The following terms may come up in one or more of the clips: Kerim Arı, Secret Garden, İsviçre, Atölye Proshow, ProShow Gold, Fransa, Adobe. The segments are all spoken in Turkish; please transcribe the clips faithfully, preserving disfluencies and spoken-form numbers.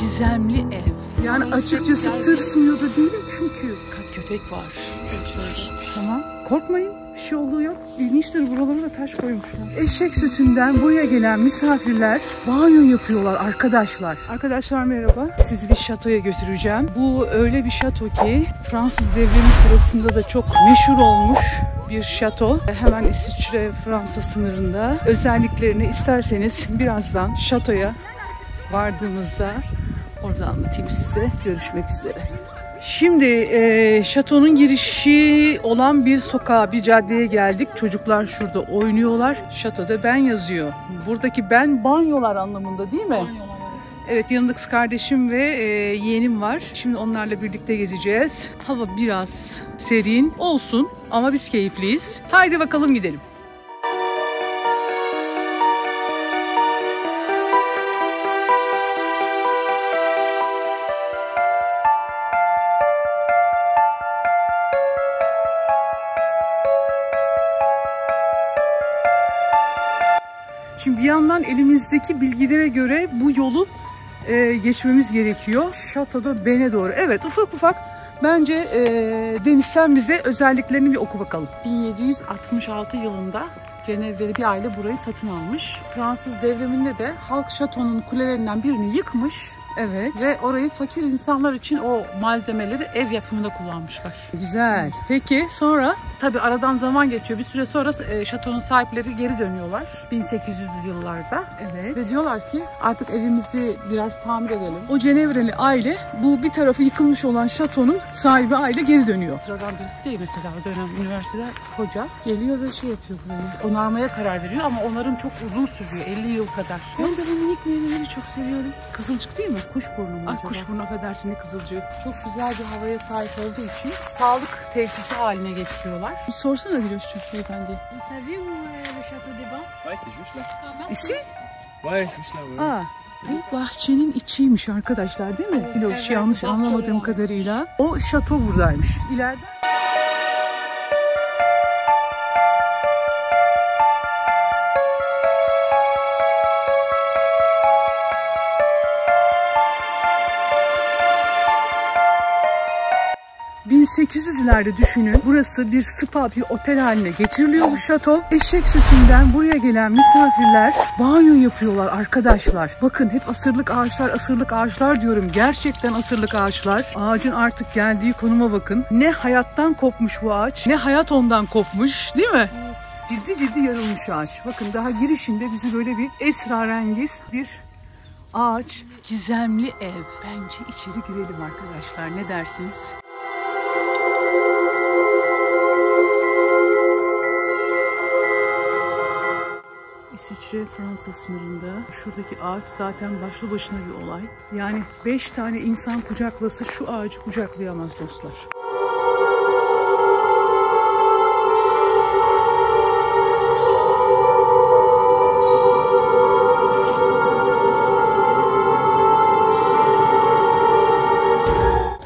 Gizemli ev. Yani açıkçası tırsmıyor da değilim çünkü. Köpek var. Köpek var. Tamam. Korkmayın. Bir şey olduğu yok. İlginçtir, buralara da taş koymuşlar. Eşek sütünden buraya gelen misafirler banyo yapıyorlar arkadaşlar. Arkadaşlar merhaba. Sizi bir şatoya götüreceğim. Bu öyle bir şato ki Fransız devrimi sırasında da çok meşhur olmuş bir şato. Hemen İsviçre Fransa sınırında. Özelliklerini isterseniz birazdan şatoya vardığımızda orada anlatayım size. Görüşmek üzere. Şimdi e, şatonun girişi olan bir sokağa, bir caddeye geldik. Çocuklar şurada oynuyorlar. Şatoda ben yazıyor. Buradaki ben banyolar anlamında değil mi? Banyolar. Evet, yanımda kız kardeşim ve e, yeğenim var. Şimdi onlarla birlikte gezeceğiz. Hava biraz serin olsun ama biz keyifliyiz. Haydi bakalım gidelim. Şimdi bir yandan elimizdeki bilgilere göre bu yolu e, geçmemiz gerekiyor. Şatoda Ben'e doğru. Evet, ufak ufak bence e, Deniz sen bize özelliklerini bir oku bakalım. bin yedi yüz altmış altı yılında Cenevre'li bir aile burayı satın almış. Fransız devriminde de halk şatonun kulelerinden birini yıkmış. Evet. Ve orayı fakir insanlar için o malzemeleri ev yapımında kullanmışlar. Güzel. Peki sonra? Tabii aradan zaman geçiyor. Bir süre sonra şatonun sahipleri geri dönüyorlar. bin sekiz yüzlü yıllarda. Evet. Ve diyorlar ki artık evimizi biraz tamir edelim. O Cenevreli aile, bu bir tarafı yıkılmış olan şatonun sahibi aile geri dönüyor. Sıradan birisi değil mesela o dönem üniversitede hoca. Geliyor ve şey yapıyor burayı. Onarmaya karar veriyor ama onarım çok uzun sürüyor. elli yıl kadar. Ben de bu minik meyveleri çok seviyorum. Kızılcık değil mi? Kuşburnu mu acaba? Kuşburnu, affedersin, kızılcığı. Çok güzel bir havaya sahip olduğu için sağlık tesisi haline getiriyorlar. Bir sorsana Diloş'cum beyefendi. İsi? Aa, bu bahçenin içiymiş arkadaşlar değil mi? Evet, Diloş evet, yanlış anlamadığım olmuş kadarıyla. O şato buradaymış. İleride. bin sekiz yüzlerde düşünün. Burası bir spa, bir otel haline getiriliyor bu şato. Eşek sütünden buraya gelen misafirler banyo yapıyorlar arkadaşlar. Bakın hep asırlık ağaçlar, asırlık ağaçlar diyorum. Gerçekten asırlık ağaçlar. Ağacın artık geldiği konuma bakın. Ne hayattan kopmuş bu ağaç, ne hayat ondan kopmuş, değil mi? Evet. Ciddi ciddi yarılmış ağaç. Bakın daha girişinde bizi böyle bir esrarengiz bir ağaç. Gizemli ev. Bence içeri girelim arkadaşlar. Ne dersiniz? İsviçre Fransa sınırında şuradaki ağaç zaten başlı başına bir olay. Yani beş tane insan kucaklasa şu ağacı kucaklayamaz dostlar.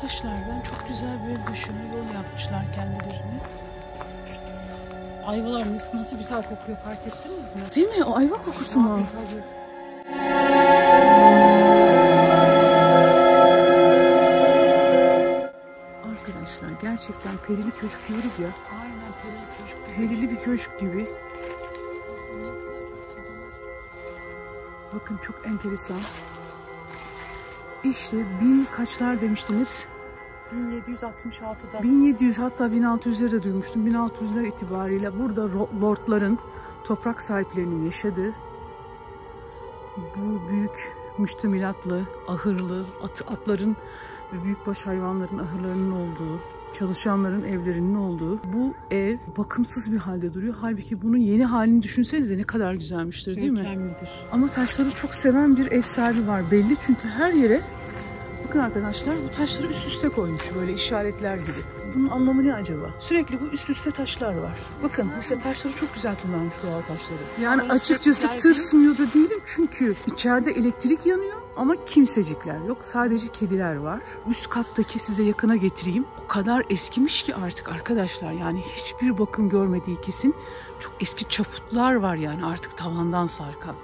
Taşlardan çok güzel böyle döşeme yol yapmışlar kendilerine. Ayvalar nasıl, nasıl güzel kokuyor, fark ettiniz mi? Değil mi? O ayva kokusu mu? Tabii. Arkadaşlar gerçekten perili köşk diyoruz ya. Aynen perili köşk. Perili bir köşk gibi. Bakın çok enteresan. İşte bin kaçlar demiştiniz? bin yedi yüz altmış altıda. bin yedi yüz hatta bin altı yüzleri de duymuştum. bin altı yüzler itibariyle burada lordların, toprak sahiplerinin yaşadığı bu büyük müştemilatlı, ahırlı, at, atların ve büyükbaş hayvanların ahırlarının olduğu, çalışanların evlerinin olduğu bu ev bakımsız bir halde duruyor. Halbuki bunun yeni halini düşünsenize ne kadar güzelmiştir değil mi? Mükemmeldir. Ama taşları çok seven bir ev sahibi var belli çünkü her yere bakın arkadaşlar bu taşları üst üste koymuş böyle işaretler gibi. Bunun anlamı ne acaba? Sürekli bu üst üste taşlar var. Bakın işte taşları çok güzel kullanmış, doğal taşları. Yani açıkçası tırsmıyor da değilim çünkü içeride elektrik yanıyor ama kimsecikler yok. Sadece kediler var. Üst kattaki size yakına getireyim. O kadar eskimiş ki artık arkadaşlar yani hiçbir bakım görmediği kesin. Çok eski çaputlar var yani artık tavandan sarkan.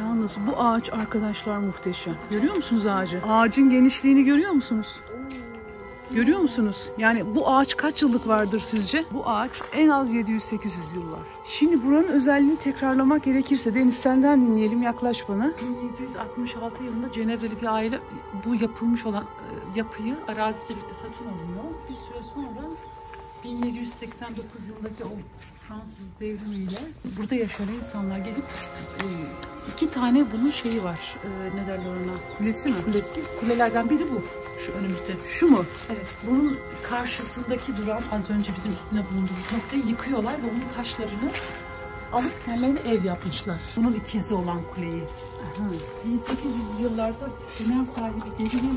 Yalnız bu ağaç arkadaşlar muhteşem. Görüyor musunuz ağacı? Ağacın genişliğini görüyor musunuz? Görüyor musunuz? Yani bu ağaç kaç yıllık vardır sizce? Bu ağaç en az yedi yüz sekiz yüz yıllar. Şimdi buranın özelliğini tekrarlamak gerekirse, Deniz senden dinleyelim, yaklaş bana. bin yedi yüz altmış altı yılında Cenevre'li bir aile bu yapılmış olan yapıyı arazide birlikte satın alıyor. Bir süre sonra bin yedi yüz seksen dokuz yılındaki o Fransız devrimiyle burada yaşayan insanlar gelip iki tane bunun şeyi var. Ne derler ona? Kulesi mi? Kulesi. Kulelerden biri bu. Şu önümüzde. Şu mu? Evet. Bunun karşısındaki duran, az önce bizim üstüne bulunduğumuz noktayı yıkıyorlar ve onun taşlarını alıp kendilerine ev yapmışlar. Bunun ikizi olan kuleyi. Aha. bin sekiz yüz yıllarda dünya sahibi geri geliyor.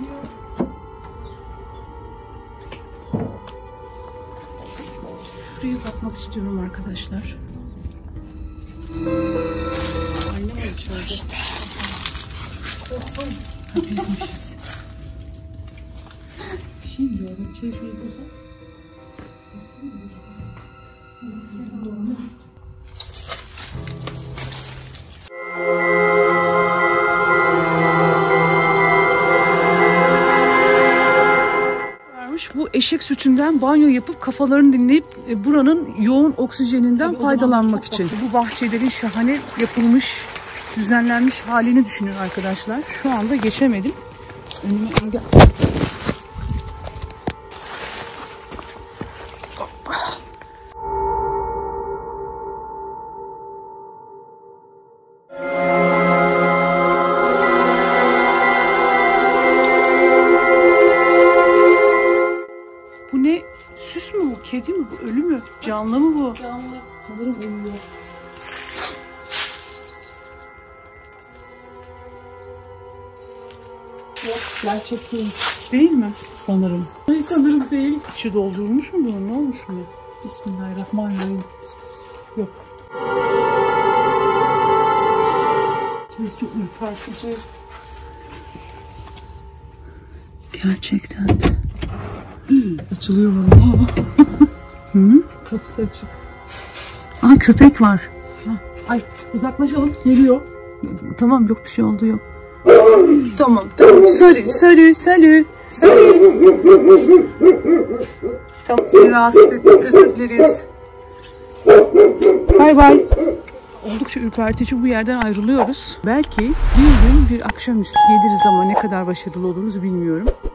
Şurayı bakmak istiyorum arkadaşlar. Annem içeride. Korktum. Bizmişiz. Şimdi diyorum, çevreyi uzat. Bu eşek sütünden banyo yapıp kafalarını dinleyip buranın yoğun oksijeninden tabii faydalanmak için. Tatlı. Bu bahçelerin şahane yapılmış, düzenlenmiş halini düşünün arkadaşlar. Şu anda geçemedim. Önüme engel... Kedi mi bu? Ölü mü? Canlı mı bu? Canlı. Sanırım ölü. Yok, gerçek değil. Değil mi? Sanırım. Hayır, sanırım değil. İçi doldurulmuş mu bunun? Ne olmuş mu? Bismillahirrahmanirrahim. Yok. Şimdi çok ürpertici. Gerçekten de. Açılıyor bana. Hı? Kapısı açık. Aa, köpek var. Ha. Ay, uzaklaşalım. Geliyor. Tamam, yok bir şey oldu, yok. Tamam, tamam. Salü, salü, salü. Salü. Tamam, seni rahatsız ettim. Özür dileriz. Bay bay. Oldukça ürpertici bu yerden ayrılıyoruz. Belki bir gün bir akşamüstü geliriz ama ne kadar başarılı oluruz bilmiyorum.